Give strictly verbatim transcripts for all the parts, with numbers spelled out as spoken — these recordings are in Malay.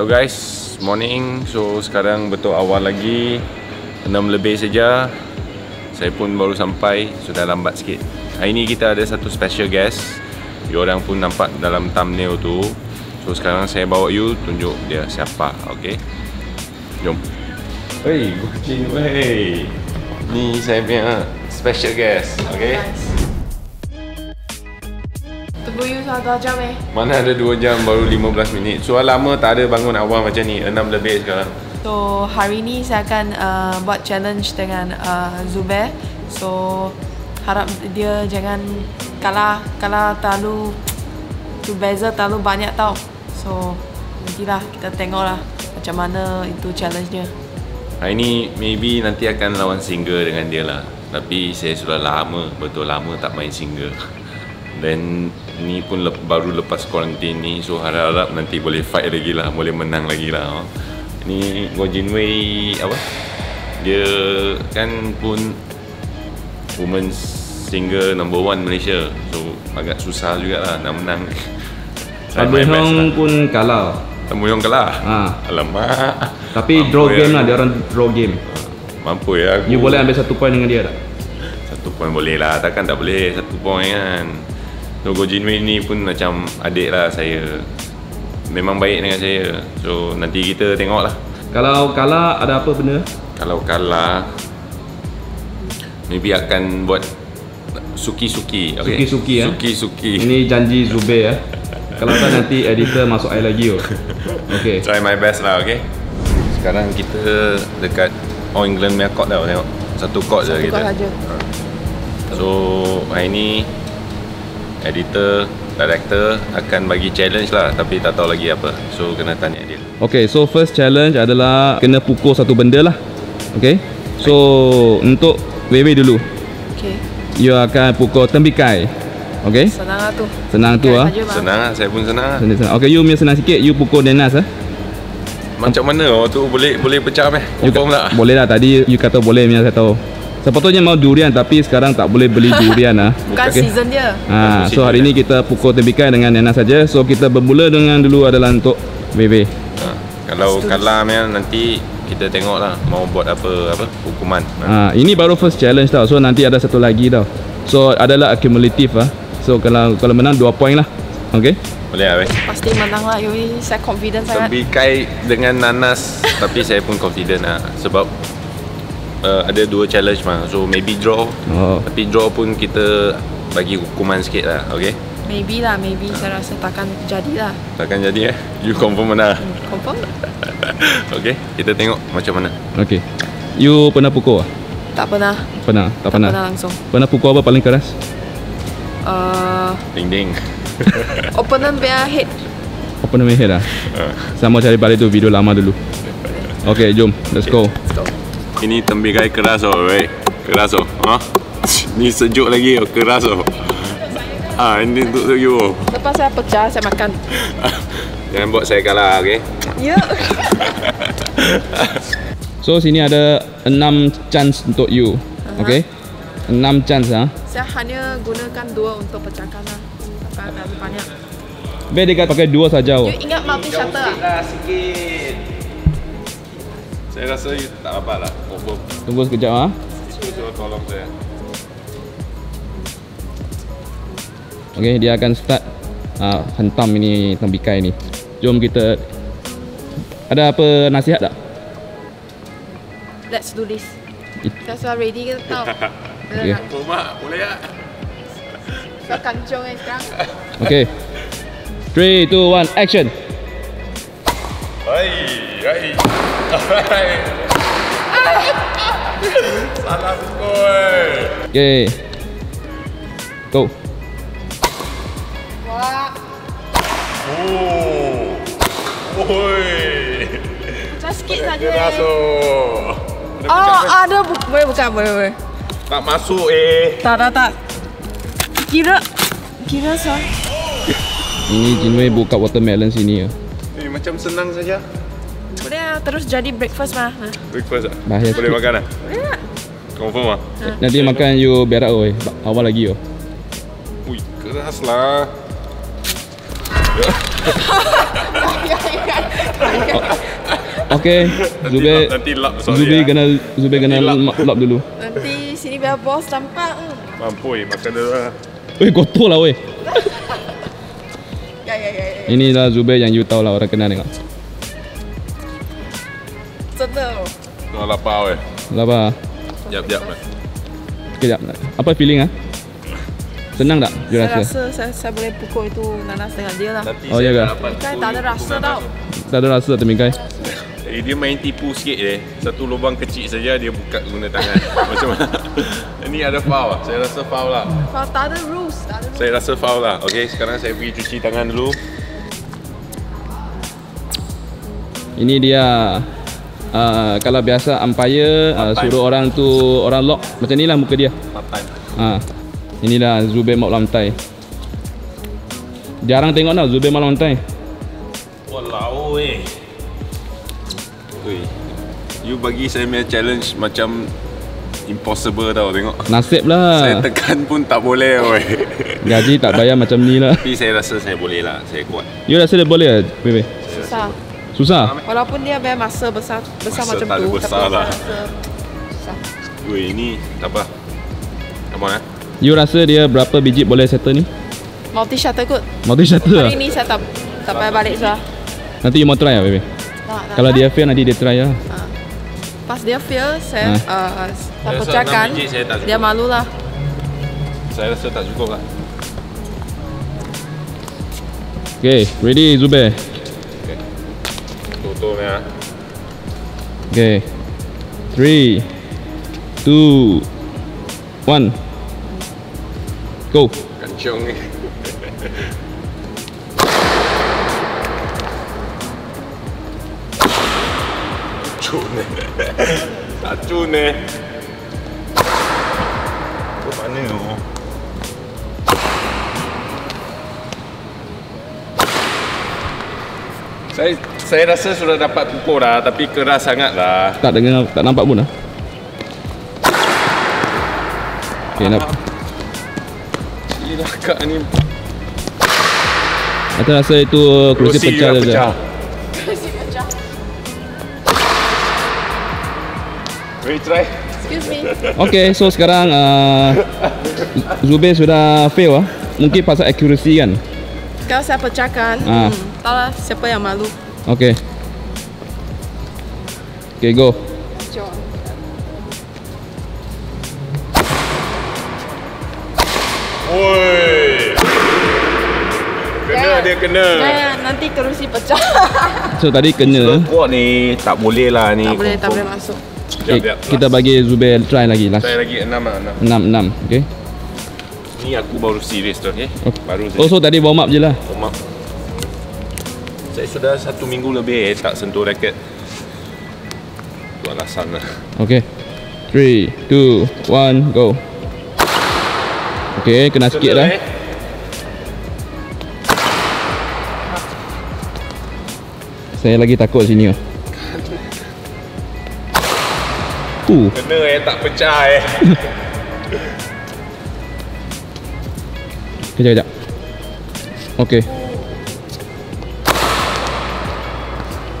Hello guys, morning. So sekarang betul awal lagi, enam lebih saja. Saya pun baru sampai, sudah lambat sikit. Hari ni kita ada satu special guest. Diorang pun nampak dalam thumbnail tu. So sekarang saya bawa you tunjuk dia siapa, okay? Jom. Hey, Goh Jin Wei. Ni saya punya special guest, okay? Tunggu you selama dua jam eh. Mana ada dua jam, baru lima belas minit. So lama tak ada bangun awal macam ni, enam lebih sekarang. So hari ni saya akan uh, buat challenge dengan uh, Zubear. So harap dia jangan kalah, kalah terlalu tu beza terlalu banyak tau. So nantilah kita tengoklah macam mana itu challenge dia. Hari ni maybe nanti akan lawan single dengan dia lah. Tapi saya sudah lama, betul lama tak main single. Dan ni pun lep, baru lepas quarantine ni, so harap-harap nanti boleh fight lagi lah, boleh menang lagi lah. Ni Goh Jin Wei apa? Dia kan pun women single number one Malaysia, so agak susah juga lah nak menang. Tamuhong pun kalah. Tamuhong kalah. Ha. Alamak. Tapi mampu draw ya game lah, dia orang draw game. Mampu ya. Aku. You boleh ambil satu point dengan dia tak? Satu point boleh lah, takkan tak boleh satu point kan. So Goh Jin Wei ni pun macam adik lah saya. Memang baik dengan saya. So nanti kita tengok lah. Kalau kalah ada apa benda? Kalau kalah maybe akan buat suki-suki. Okay. Suki-suki eh? Suki-suki. Ini janji Zubear ya. Kalau tak nanti editor masuk air lagi oh. Okay. Try my best lah, okay? Sekarang kita dekat All England punya court dah, tengok. Satu court je kita. Satu court saja. So hari ni editor, director akan bagi challenge lah, tapi tak tahu lagi apa. So kena tanya dia. Okay, so first challenge adalah kena pukul satu benda lah. Okay, so okay, untuk Wewe dulu. Okay, you akan pukul tembikai. Okay, senang lah tu. Senang tu lah. Senang lah, saya pun senang lah. Okay, you punya senang sikit, you pukul nenas lah. Macam mana orang tu boleh boleh pecah meh? Confirm tak? Boleh lah, tadi you kata boleh, saya tahu. Sepatutnya mau durian tapi sekarang tak boleh beli durian lah. Bukan okay season dia. Ha, so hari ni kita pukul tembikai dengan nenas saja. So kita bermula dengan dulu adalah untuk B B. Ha, kalau kalah nanti kita tengok lah mau buat apa apa hukuman. Ha, ini baru first challenge tau. So nanti ada satu lagi tau. So adalah accumulative lah. So kalau kalau menang dua point lah. Okay? Boleh lah. Pasti menang lah. Yui, saya confident sangat. Tembikai dengan nanas tapi saya pun confident lah sebab Uh, ada dua challenge mah, so maybe draw. Oh. Tapi draw pun kita bagi hukuman sikit lah, okay? Maybe lah, maybe uh. saya rasa takkan jadi lah. Takkan jadi eh? You confirm mana? Hmm, confirm. Okay, kita tengok macam mana. Okay. You pernah pukul? Tak pernah. Pernah? Tak, tak pernah. pernah langsung. Pernah pukul apa paling keras? Uh, ding ding. Opponent punya head. Opponent punya head lah? Uh. Sama cari balik tu video lama dulu. Okay, jom. Let's okay. go. Let's go. Ini tembikai keras oh, weh. Keras oh. Ha? Ni sejuk lagi oh, keras oh. Ah, ini untuk you. Oh. Lepas saya pecah, saya makan. Jangan buat saya kalah, okey? Ya. Yeah. So sini ada enam chance untuk you. Uh-huh. Okey? enam chance ah. Ha? Saya hanya gunakan dua untuk pecahkan lah. Apa ada banyak. Biar dia pakai dua saja oh. You ingat multishuttle ah? Sikit. Saya rasa you tak apa lah. Over. Tunggu sekejap ah. Itu tu tolong saya. Okey, dia akan start uh, hentam ini tembikai ni. Jom kita. Ada apa nasihat tak? Let's do this. Kita sudah ready ke tau? Okey. Mak, boleh tak? Saya kancung eh sekarang. Okey. three two one action. Hai, hai. Alright. Salah pukul. Okay, go. Wah. Oh. Oi. Pecah sikit saja. Oh, ada boleh buka, boleh boleh. Tak masuk eh. Tak tak tak. Kira kira sah. Ini Jin Wei buka watermelon sini ya. Eh, macam senang saja. Boleh terus jadi breakfast mah. Breakfast ah. Boleh sikit makan ah. Boleh tak? Confirm ah. Ha. Nanti okay, makan you berak oi. Awal lagi yo. Ui, keraslah. Okey, Zubear Zubear kena Zubear kena lap dulu. Nanti sini biar bos tampak. Mampui makan dia. Weh, kotor lah weh. Ya ya ya. Inilah Zubear yang you tahu lah orang kenal tengok. Sedap. Dah lapar weh. Lapar. Jap jap. Kejap. Apa feeling ah? Senang tak? Saya rasa, rasa saya, saya boleh pukul itu nanas dengan dia lah. Oh ya ke? Temikai tak ada rasa tau. Tak ada rasa tak temikai? Eh, dia main tipu sikit je. Satu lubang kecil saja dia buka guna tangan. Macam mana? Ini ada foul lah. Saya rasa foul lah. Foul tak ada rules. Saya rasa foul lah. Okey, sekarang saya pergi cuci tangan dulu. Ini dia. Uh, kalau biasa umpire uh, suruh orang tu orang lock. Macam ni lah muka dia. Haa. Inilah Zubear mop lantai. Jarang tengok dah Zubear mop lantai. Walau eh. Oi. You bagi saya punya challenge macam impossible tau tengok. Nasib lah. Saya tekan pun tak boleh oi. Gaji tak bayar macam ni lah. Tapi saya rasa saya boleh lah, saya kuat. You rasa dia boleh ke, Bebe? Susah. Susah. Walaupun dia bayar masa besar besar masa macam tak tu, besar tapi lah. Rasa susah. Oi, ni tak apa. Come on eh. You rasa dia berapa biji boleh settle ni? Multishuttle kot. Multishuttle. Hari ni saya tak tak payah balik sah. Nanti you mau try ah baby. Nah, kalau nah, dia fail nanti dia try lah. Ha. Pas dia fail saya ah. uh, tak pecahkan. Dia malulah. Saya rasa tak cukup lah. Okay, ready Zubear. Okay. Tutup ni ah. Okay. three two one. Go. Kancung ni. Cun ni. Tak cun ni. Kau mana tu? Saya saya rasa sudah dapat pukul dah tapi keras sangat lah. Tak dengar tak nampak pun dah. Okay, nak kakak ni aku rasa itu kerusi pecah dia pecah. Kerusi pecah. Retry. Excuse me. Okay, so sekarang uh, Zubear sudah fail ah. Mungkin pasal accuracy kan. Kalau saya pecahkan, ah. hmm, taklah siapa yang malu. Okay. Okay, go. Jom. Oi. Kena, dia kena. Nah, nanti kerusi pecah. So tadi kena. Kuat ni tak boleh lah ni. Tak boleh, tak boleh masuk. Okay, kita bagi Zubear try lagi lah. Try lagi enam enam enam enam, okey. Ni aku baru serius tu okey. Okay. Baru serius. Oh, so tadi warm up je lah. Warm up. Saya sudah satu minggu lebih tak sentuh raket. Tu alasan lah. Okey. three two one go. Okey, kena sikit dah. Saya lagi takut sini tu. Uh. Kena eh, tak pecah eh. Kejap, kejap. Okey.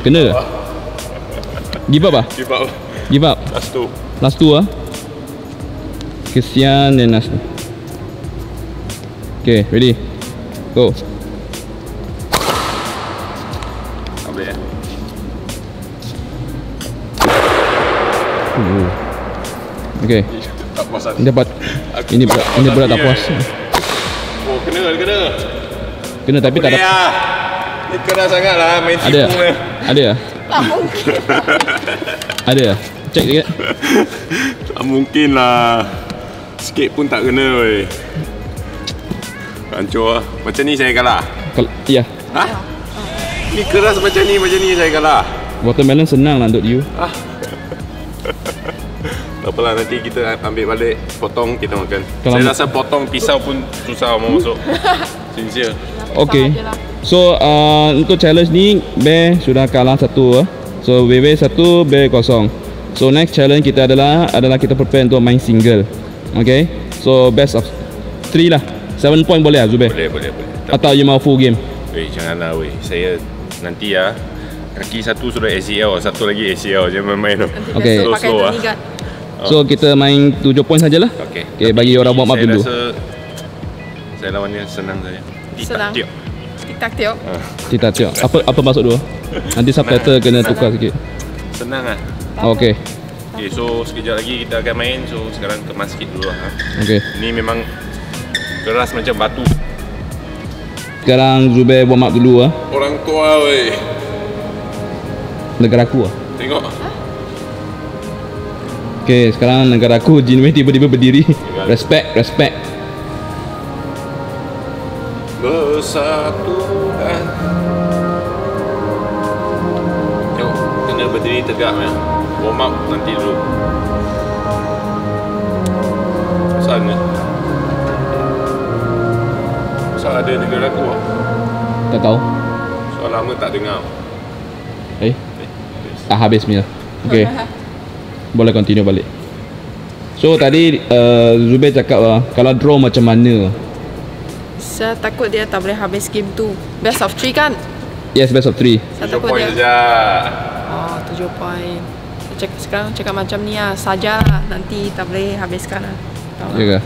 Kena ke? Give up ah? Give up. Give up. Last two. Last two ah? Kesian dan last two. Okay, ready? Go. Tak boleh eh? Uh. Okay. Tak puas hati. Ini berat, ini berat, ini berat tak puas. Oh, kena, kena. Kena tapi tak dapat. Lah. Ini kena sangat lah, main tipu dia. Ada ya? Tak mungkin. Ada ya? Cek sikit. Tak mungkin lah. Sikit pun tak kena weh. Hancur lah. Macam ni saya kalah? Kal ya. Hah? Ni keras macam ni, macam ni saya kalah. Watermelon senang lah untuk you. Hah? Tak apalah, nanti kita ambil balik. Potong, kita makan. Kalau saya rasa potong pisau pun susah mau masuk. Sincere. Okay. So, uh, untuk challenge ni, Bear sudah kalah satu. So, W W satu, Bear kosong. So, next challenge kita adalah adalah kita prepare untuk main single. Okay? So, best of three lah. seven point boleh lah Zubear? Boleh, boleh, boleh. Atau you mau full game? Weh, janganlah weh. Saya nanti lah kaki satu sudah A C L, satu lagi A C L je main-main tu. Okay. Slow slow lah. So kita main tujuh poin sajalah. Okay. Okay, bagi orang warm up dulu. Saya lawan dia senang saja. Senang. Kita tiok. Kita tiok. Apa apa maksud dulu? Nanti subtitle kena tukar sikit. Senang ah. Okey. Okey, so sekejap lagi kita akan main. So sekarang kemas sikit dulu lah. Okey. Ni memang keras macam batu. Sekarang Zubear warm up dulu ah. Orang tua weh. Negara aku ah. Tengok. Okey, sekarang negara aku Jin Wei tiba-tiba berdiri. Respect, respect. Bersatukan. Yo, kena berdiri tegak ya. Warm up nanti dulu. Besar ni. Besar ada negara aku lah. Tak tahu. Soal lama tak dengar. Eh? eh ah, habis ni lah. Okay. Boleh continue balik. So tadi uh, Zubear cakap lah, kalau draw macam mana? Saya takut dia tak boleh habis game tu. Best of three kan? Yes, best of three. Saya takut dia saja. Oh, tujuh poin. Cek, sekarang cakap macam ni lah, saja lah. Nanti tak boleh habiskan lah. Ya ke?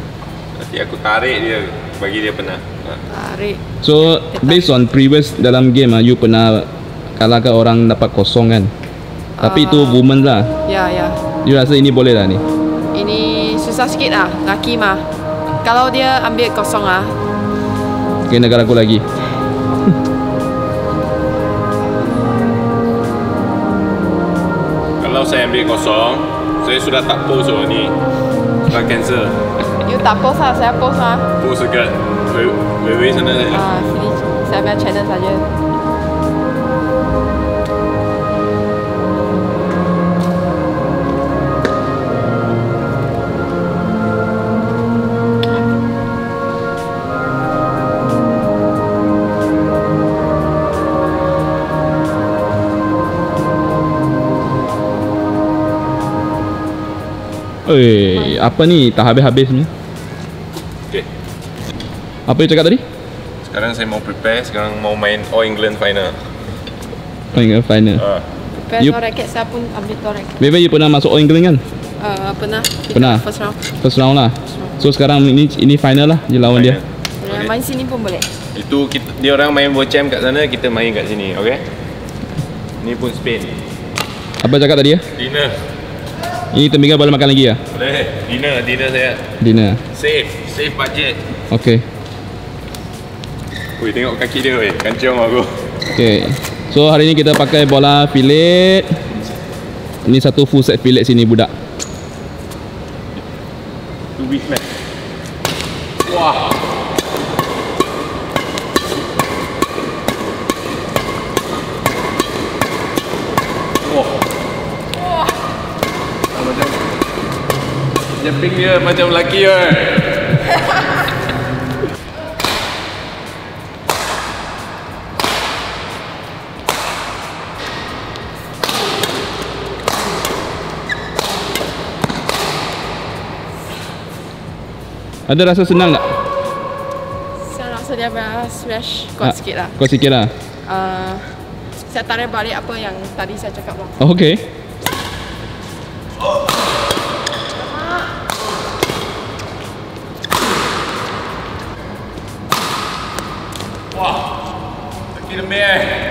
Nanti aku tarik dia, bagi dia pernah. Tarik. So, dia, dia based tarik on previous dalam game lah, you pernah kalahkan orang dapat kosong kan? Uh, Tapi itu woman lah. Ya, ya. You rasa ini boleh lah ni? Ini susah sikit lah, laki mah. Kalau dia ambil kosong lah, okay, negara aku lagi. Kalau saya ambil kosong, saya sudah tak post so ni. Sudah cancel. You tak post lah, saya post lah. Post dekat Wewe sana saja. Ah, sini saya ambil channel saja. Eh, apa ni? Tak habis-habis ni. Okay. Apa yang cakap tadi? Sekarang saya mau prepare, sekarang mau main All England Final. All England Final. Uh. Prepare you... racket, saya pun ambil to racket. Bebe, you pernah masuk All England kan? Uh, pernah. Kita pernah? First round. First round lah. First round. So sekarang ini ini final lah, you lawan final dia. Okay. Main sini pun boleh. Itu kita, dia orang main World Champ kat sana, kita main kat sini, okay? Ni pun Spain. Apa cakap tadi ya? Dinner. Ini termingat boleh makan lagi ya? Boleh. Dinner, dinner saya. Dinner. Save, save budget. Okey. Woi, tengok kaki dia weh, kancung aku. Okey. So hari ni kita pakai bola filet. Ini satu full set filet sini budak. Two beef man. Wah. Jumping dia macam lelaki oi. Ada rasa senang tak? Saya rasa dia agak smash kuat sikit lah. Kuat sikit lah? Uh, saya tarik balik apa yang tadi saya cakap lah. Oh, okay.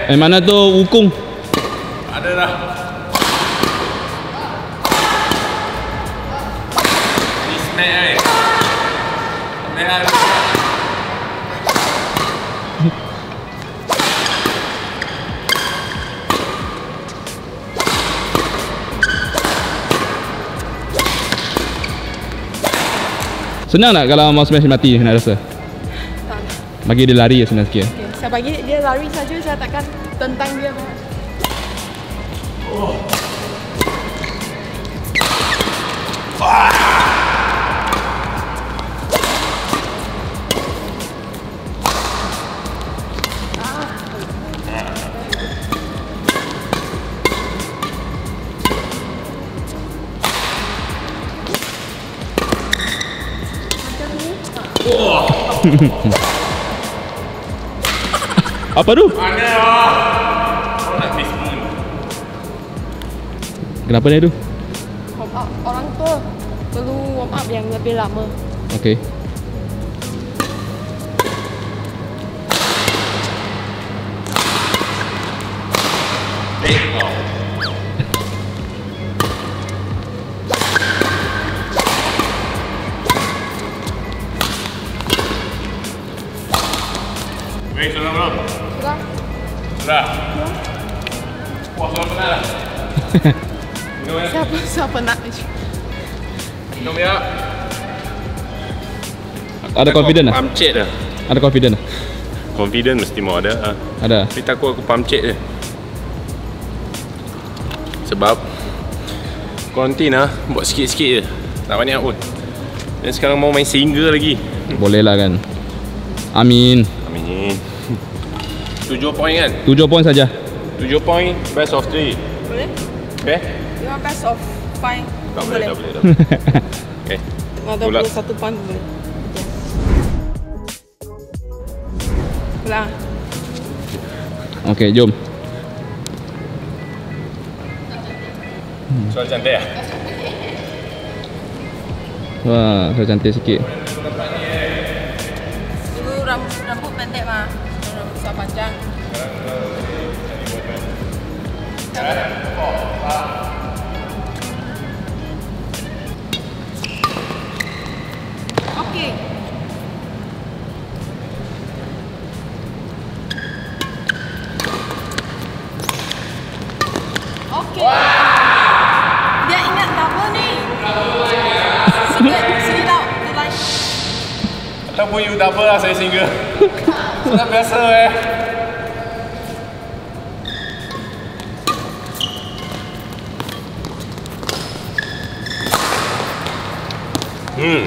Eh, mana tu Wukong? Ada dah. Di snack eh. Merah. Senang tak kalau mau smash mati nak rasa? Tak. Bagi dia lari je senang sikit. Okay. Saya bagi dia lari saja, saya takkan tentang dia. Oh. Ah. Oh. Apa tu? Mana lah? Kau nak bismillah. Kenapa dia tuh? Warm up. Orang tua perlu warm up yang lebih lama. Okey. Baik, sudah belum? Sudah. Sudah? Sudah. Wah, sudah pernah lah. Siapa, siapa nak? Minum ya. Ada confident lah? Pamcit lah. Ada confident lah? Confident mesti mau ada lah. Ada? Tapi takut aku pamcit je. Sebab quarantine lah, buat sikit-sikit je. Tak banyak pun. Dan sekarang mau main single lagi. Boleh lah kan? Amin. Amin. tujuh poin kan? tujuh poin saja. tujuh poin, best of three. Boleh? Okay. You are best of five. Tak boleh, tak boleh. Okay. Ada satu poin boleh. Pula. Okay, jom. Soal cantik lah? Wah, soal cantik sikit. Dulu rambut, rambut pendek mah. Rambut soal panjang. Okey. Okey. Dia ingat double ni. Sikit, sikit tau. Ataupun you double lah, saya single. Sudah biasa eh. Hmm.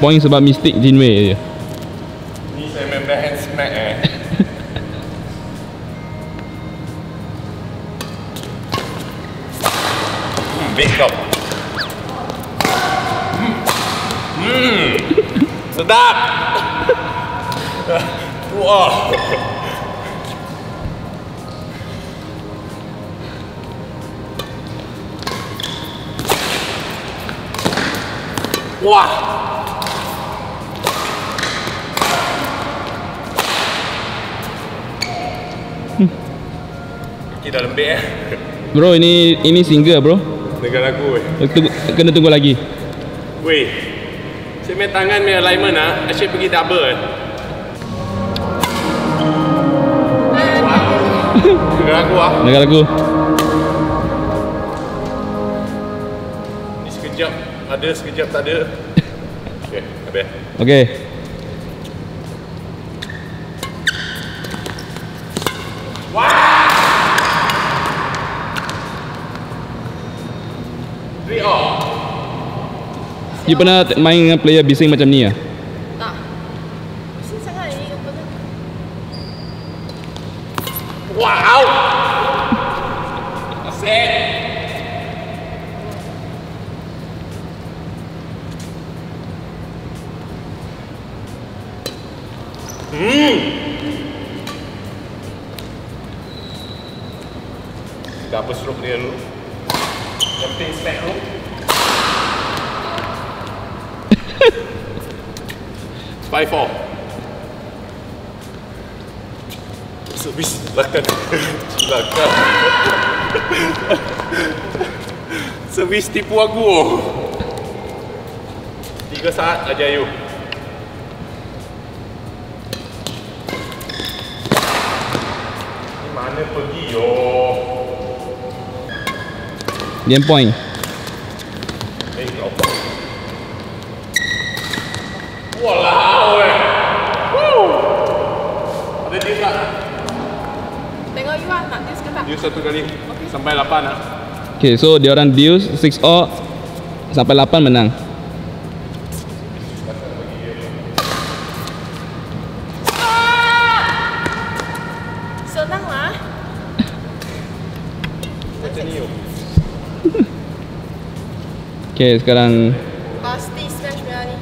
Poin sebab mistik Jin Wei je. Ni saya member hand smack eh. Hmm, wake up. Hmm. Hmm. Sedap. Wah. Wah. Hmm. Kaki dah lembek eh. Bro, ini ini single bro. Dengar aku weh. Kena tunggu lagi. Weh. Saya main tangan main alignment ah, asyik pergi double eh. Dengar aku ah. Dengar aku. Ini sekejap. Ada sekejap tak ada. Okey, habis. Okey. Wah! Three all. You pernah main dengan player bising macam ni ah? Tak. Bising sangat ni apa tu? Wah, out. Asyik. Hmm. Double stroke dia dulu. Jumping smack dulu. Spy four. Service belakang. Belakang. Service tipu aku. Tiga saat aja you. Mana pergi yo? Game point. Walau eh. Woo. Ada dia tak? Tengok you nak dia ke tak? Dia satu kali. Okay. Sampai lapan ah. Okay, so dia orang deals six all sampai lapan menang. Okay, sekarang pasti smash merah ni.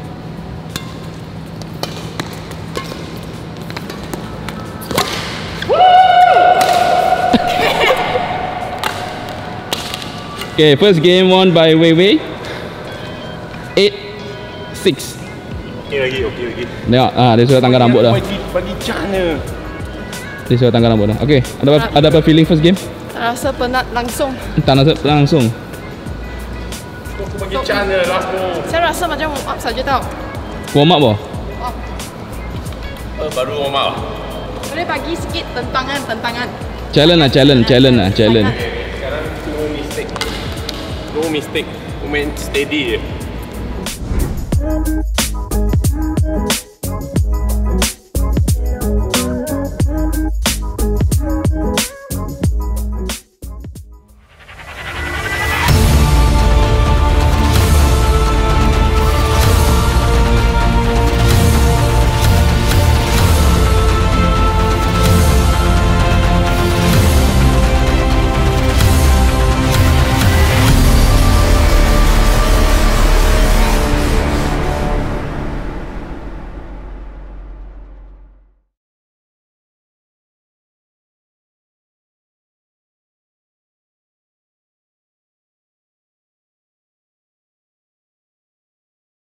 Okay, first game won by Wei Wei. eight six. Okey lagi, okey lagi. Tengok, ah, dia sudah tanggal rambut dah. Bagi, bagi cahnya. Dia sudah tanggal rambut dah. Okey, ada apa, ada apa feeling first game? Rasa penat langsung. Tak rasa penat langsung. Aku bagi cahnya lah aku. Saya rasa macam warm up saja tau. Warm up boh? Oh. Uh, baru warm up. Boleh bagi sikit tentangan, tentangan. Challenge lah, challenge, challenge lah, challenge. Sekarang no mistake. No mistake. Main steady je.